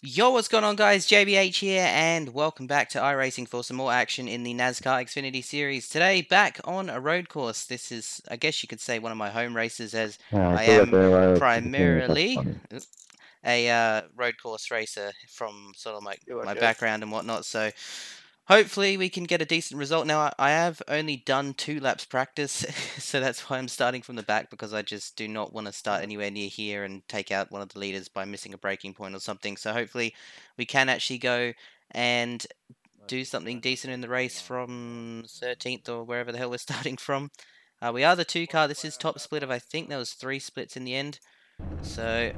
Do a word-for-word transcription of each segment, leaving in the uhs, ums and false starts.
Yo, what's going on guys, J B H here and welcome back to iRacing for some more action in the NASCAR Xfinity series. Today, back on a road course. This is, I guess you could say, one of my home races as yeah, I am there, uh, primarily a uh, road course racer from sort of my, my background and whatnot. So hopefully we can get a decent result. Now, I have only done two laps practice, so that's why I'm starting from the back, because I just do not want to start anywhere near here and take out one of the leaders by missing a braking point or something. So hopefully we can actually go and do something decent in the race from thirteenth or wherever the hell we're starting from. Uh, we are the two car. This is top split of, I think, there was three splits in the end. So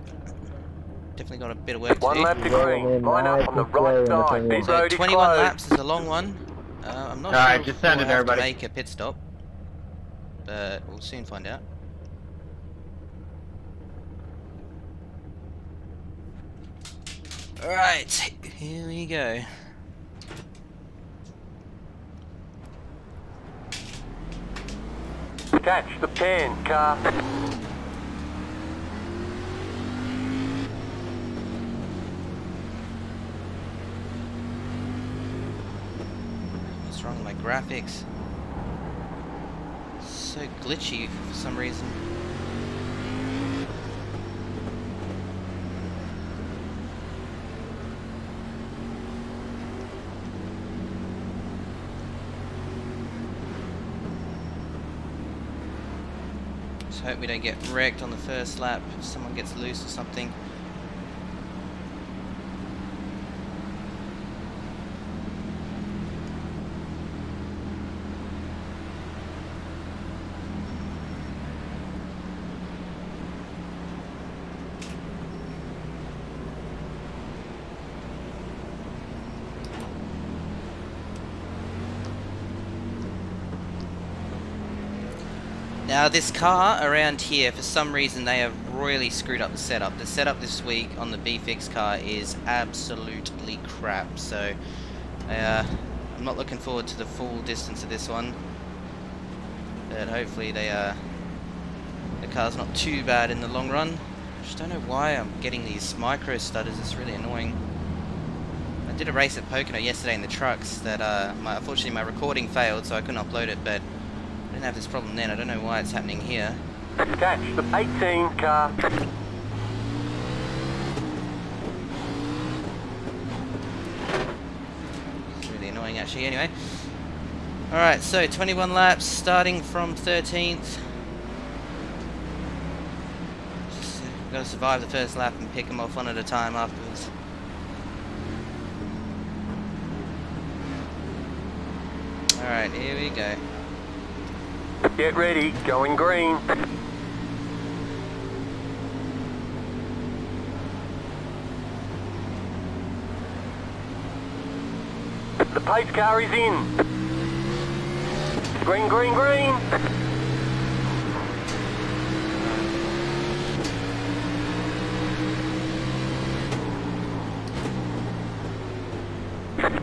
definitely got a bit of work to do. One lap to green, line up on the right side. So twenty-one laps is a long one. Uh, I'm not sure if we'll have to make a pit stop, but we'll soon find out. Alright, here we go. Catch the pin, car. Wrong with my graphics, so glitchy for some reason. Just hope we don't get wrecked on the first lap if someone gets loose or something. Now this car around here, for some reason they have royally screwed up the setup. The setup this week on the B-Fixed car is absolutely crap, so uh, I'm not looking forward to the full distance of this one. But hopefully they uh, the car's not too bad in the long run. I just don't know why I'm getting these micro stutters, it's really annoying. I did a race at Pocono yesterday in the trucks that uh, my, unfortunately my recording failed, so I couldn't upload it, but I didn't have this problem then. I don't know why it's happening here. Catch the eighteen car. It's really annoying actually, anyway. Alright, so twenty-one laps starting from thirteenth. Just gotta survive the first lap and pick them off one at a time afterwards. Alright, here we go. Get ready, going green. The pace car is in. Green, green, green.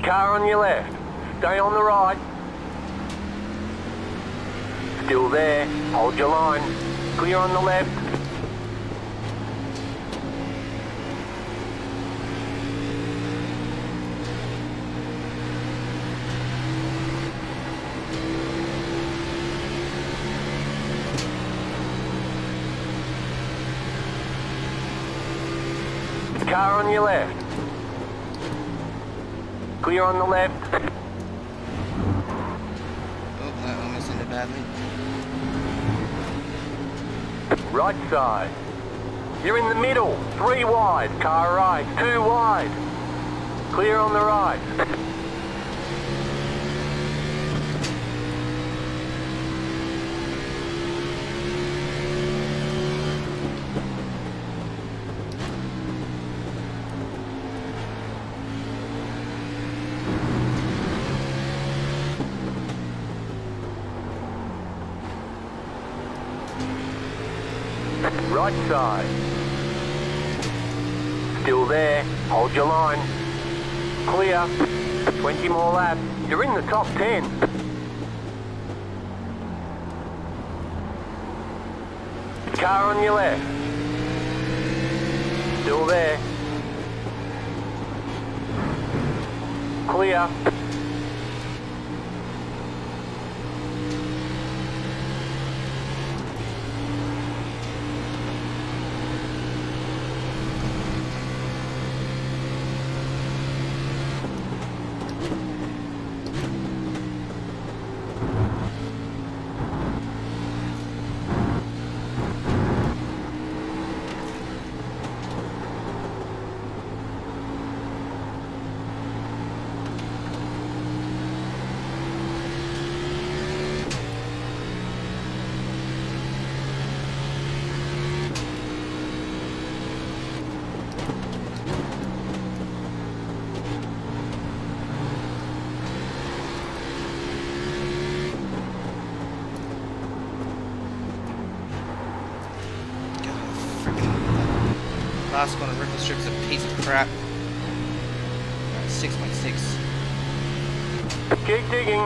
Car on your left, stay on the right. Still there, hold your line, clear on the left. Car on your left, clear on the left. Oh, that almost ended badly. Right side. You're in the middle. Three wide. Car right. Two wide. Clear on the right. Right side. Still there, hold your line. Clear, twenty more laps. You're in the top ten. Car on your left. Still there. ya. Last one on ripple strip is a piece of crap. six point six. Keep digging.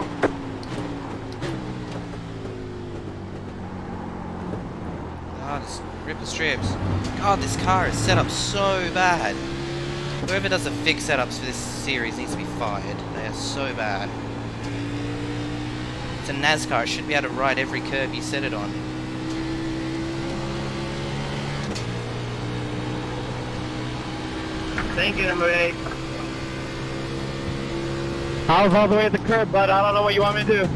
Ah, this ripple strips. God, this car is set up so bad. Whoever does the fix setups for this series needs to be fired. They are so bad. It's a NASCAR. It should be able to ride every curb you set it on. Thank you, number eight. I was all the way at the curb, bud. I don't know what you want me to do.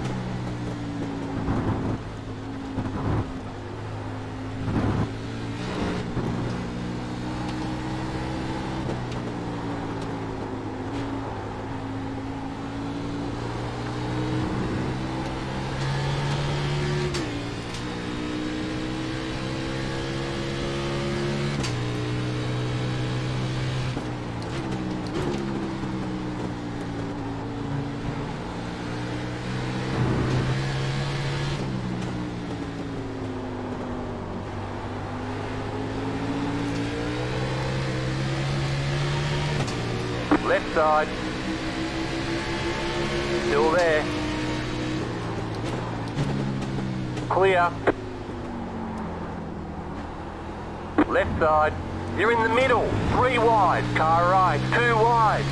Left side. Still there. Clear. Left side. You're in the middle. Three wide. Car right. Two wide.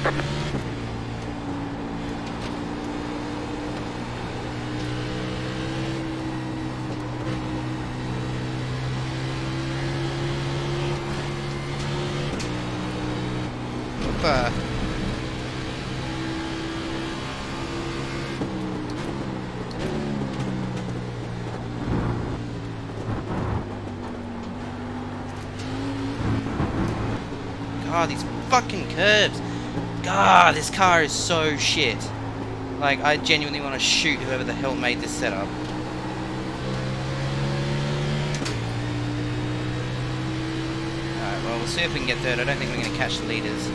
Uh. God, these fucking curves. God, this car is so shit. Like, I genuinely want to shoot whoever the hell made this setup. Alright, well, we'll see if we can get third. I don't think we're going to catch the leaders.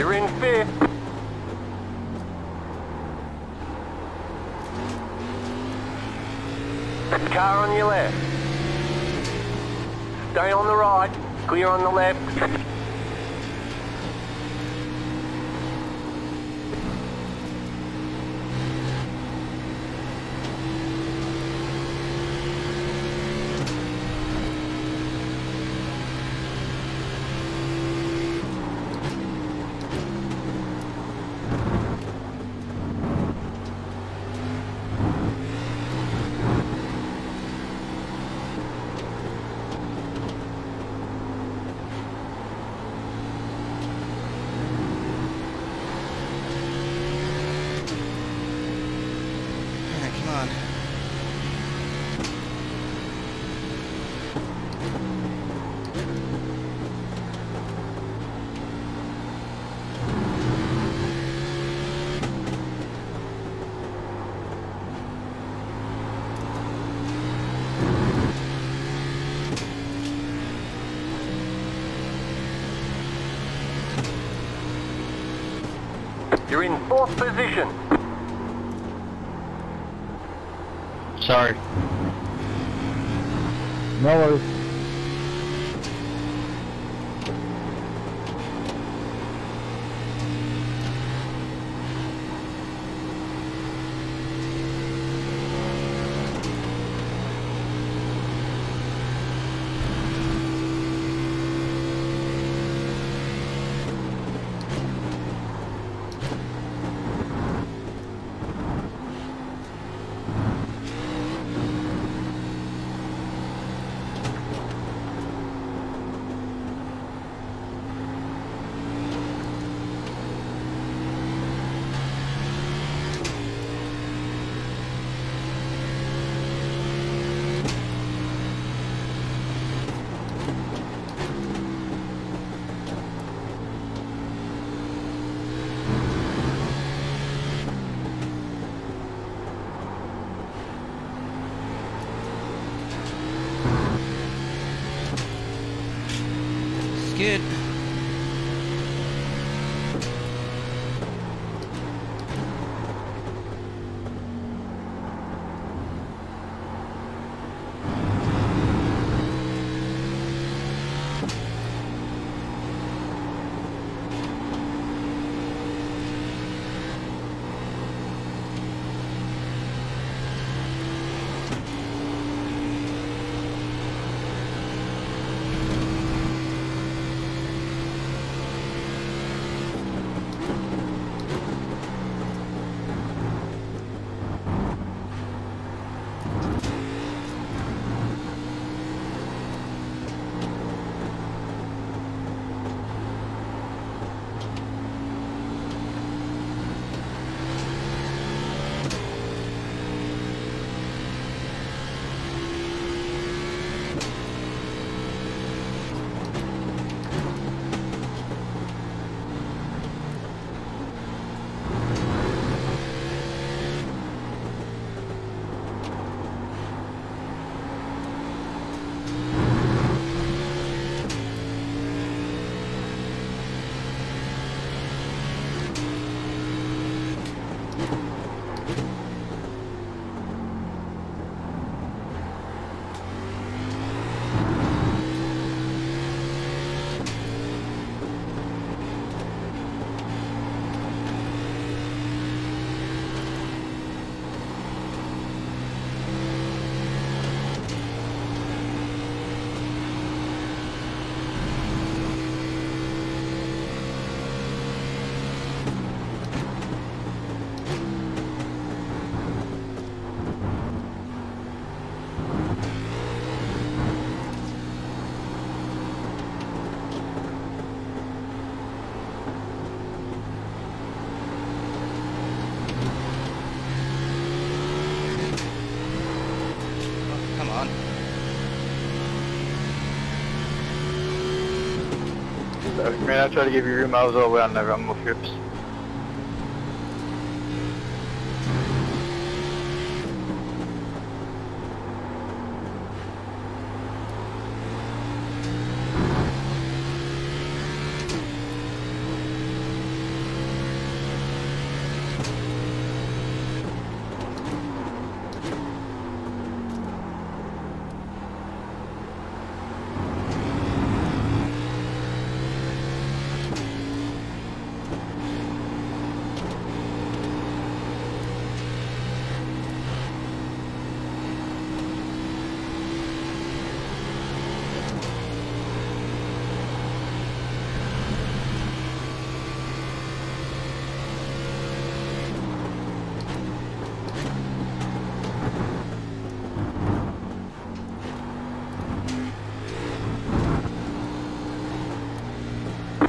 You're in fifth. Car on your left. Stay on the right. Clear on the left. You're in fourth position. Sorry. No worries. Good. Man, I'll try to give you room. I was all the way on the rumble trips.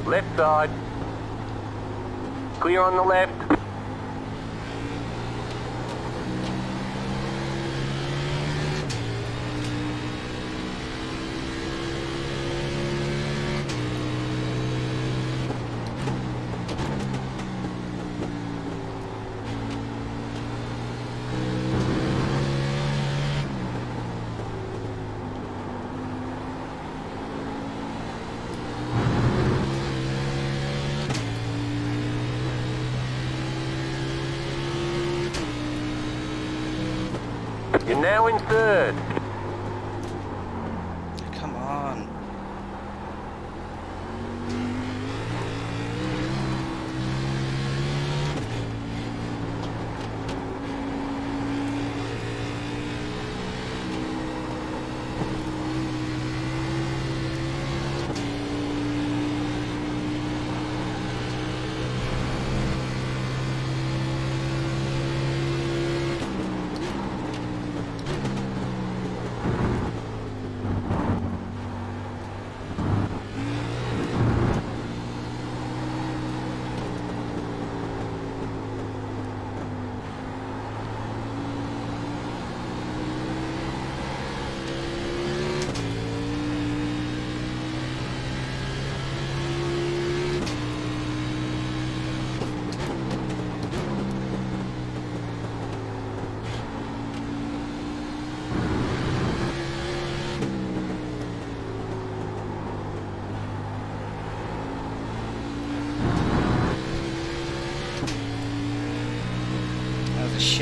Left side. Clear on the left. You're now in third.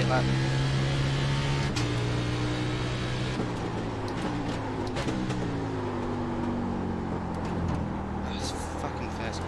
that. That's fucking first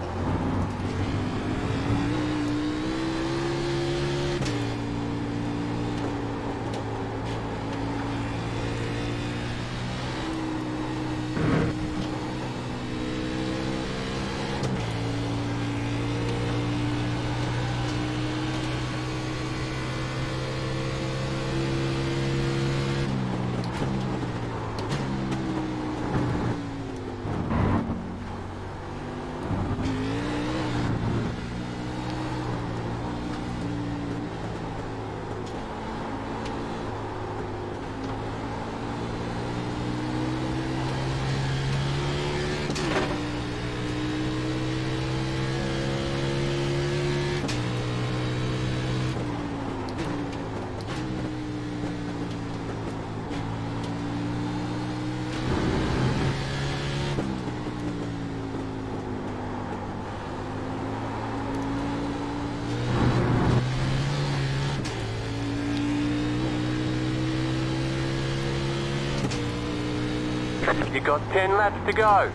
You got ten laps to go.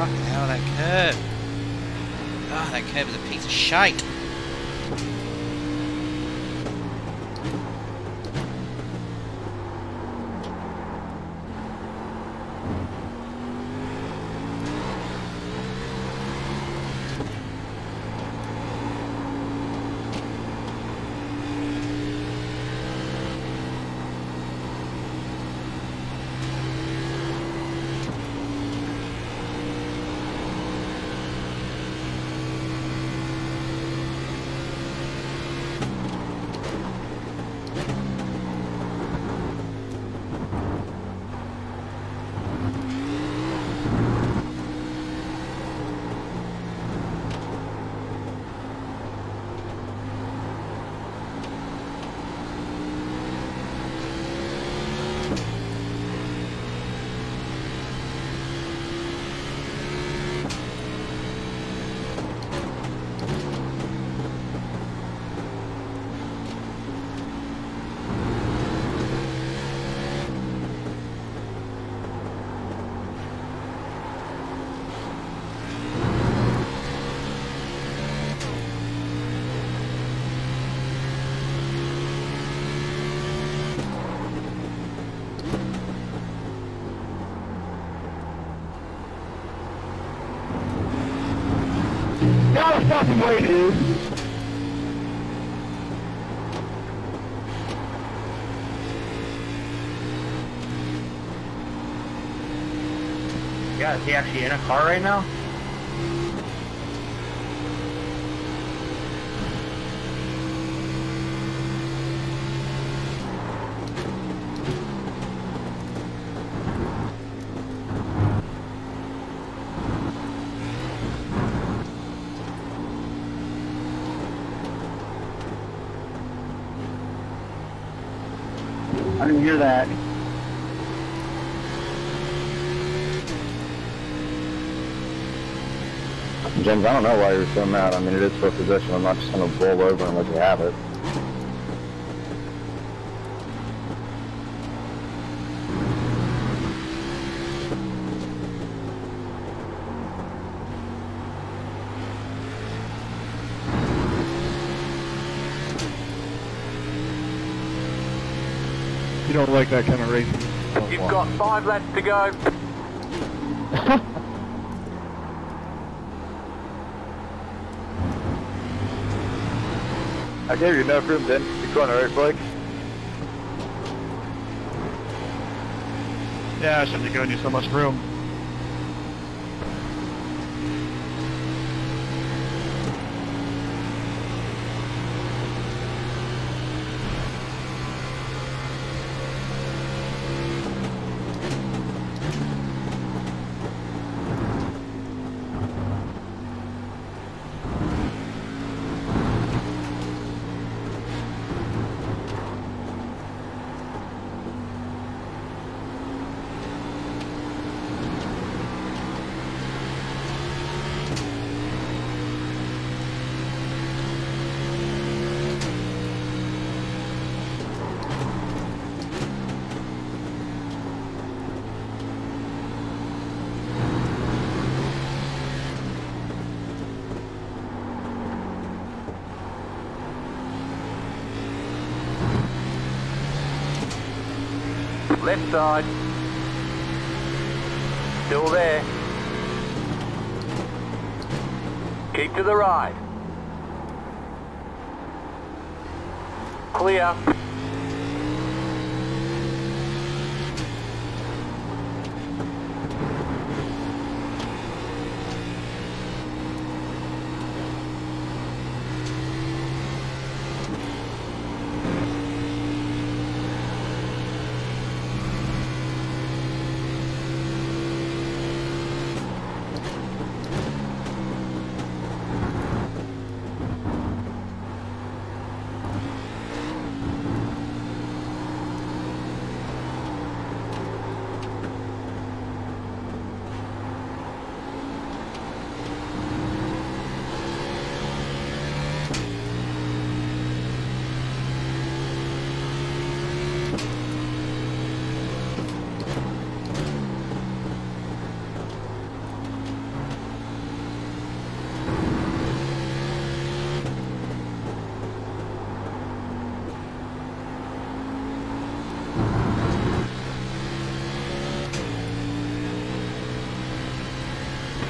Fucking hell, that curb. Ah, oh, that curb is a piece of shite. Fucking way, dude. Yeah, is he actually in a car right now? I didn't hear that. James, I don't know why you're so mad. I mean, it is for possession. I'm not just going to roll over and let you have it. You don't like that kind of racing. You've got five laps to go. I gave you enough room then. You're going alright, Blake? Yeah, I shouldn't have given you so much room. Left side. Still there. Keep to the right. Clear.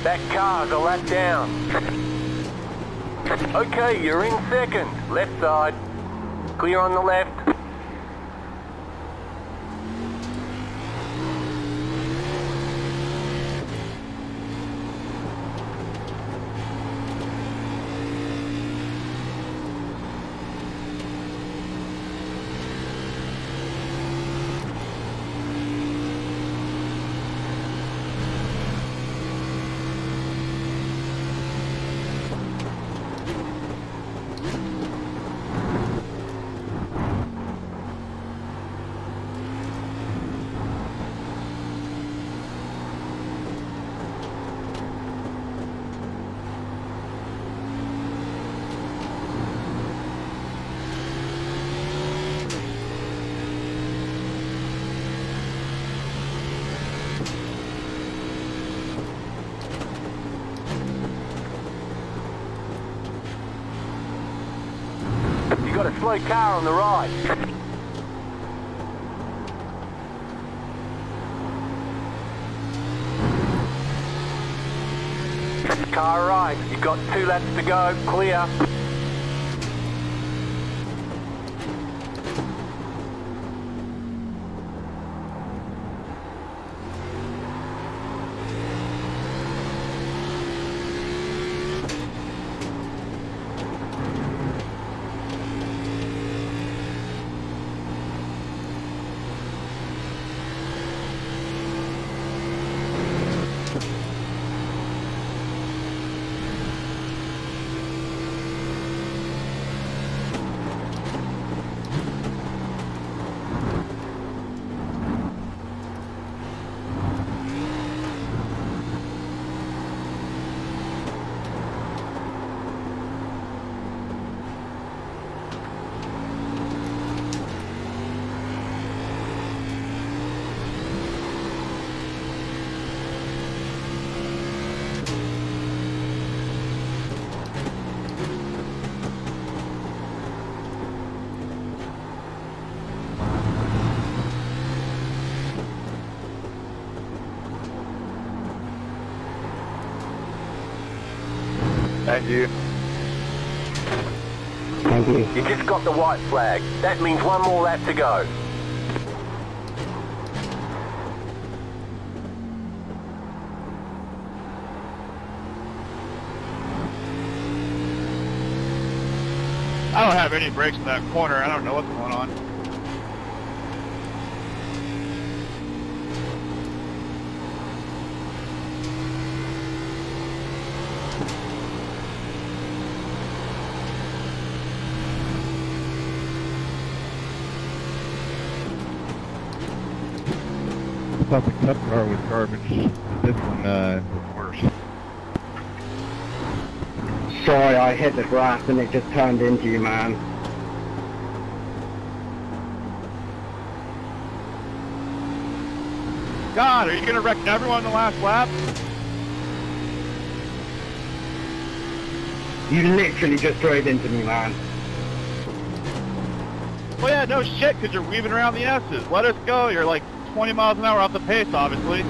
That car's a lap down. Okay, you're in second. Left side. Clear on the left. Got a slow car on the right. Car right, you've got two laps to go, clear. Thank you. Thank you. You just got the white flag. That means one more lap to go. I don't have any brakes in that corner. I don't know what's going on. I thought the cup car was garbage, this one uh, was worse. Sorry, I hit the grass and it just turned into you, man. God, are you going to wreck everyone in the last lap? You literally just drove into me, man. Well, yeah, no shit, because you're weaving around the S's. Let us go, you're like twenty miles an hour off the pace, obviously.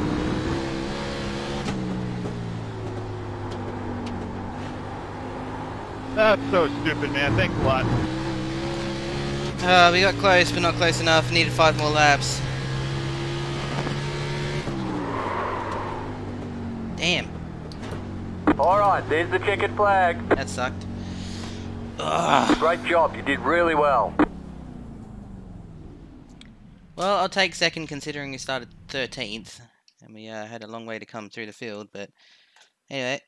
That's so stupid, man. Thanks a lot. Uh, we got close, but not close enough. Needed five more laps. Damn. Alright, there's the checkered flag. That sucked. Ugh. Great job. You did really well. Well, I'll take second considering we started thirteenth and we uh, had a long way to come through the field, but anyway,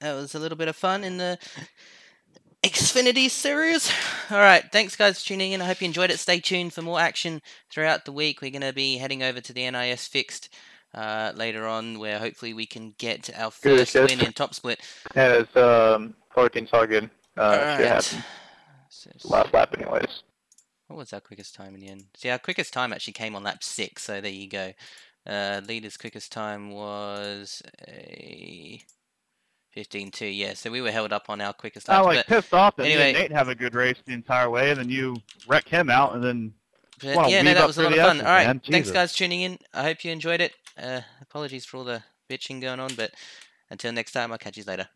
that was a little bit of fun in the Xfinity series. Alright, thanks guys for tuning in. I hope you enjoyed it. Stay tuned for more action throughout the week. We're going to be heading over to the N I S Fixed uh, later on, where hopefully we can get our first yes, yes. win in top split. Yeah, it's um, fourteen Sagan. Uh, Alright. Last lap anyways. What was our quickest time in the end? See, our quickest time actually came on lap six, so there you go. Uh, leader's quickest time was a fifteen two, yeah, so we were held up on our quickest time. I was like, pissed off that anyway, Nate have a good race the entire way, and then you wreck him out, and then... But, yeah, no, that was a lot of fun. All right, man. Thanks, Jesus. Guys, for tuning in. I hope you enjoyed it. Uh, apologies for all the bitching going on, but Until next time, I'll catch you later.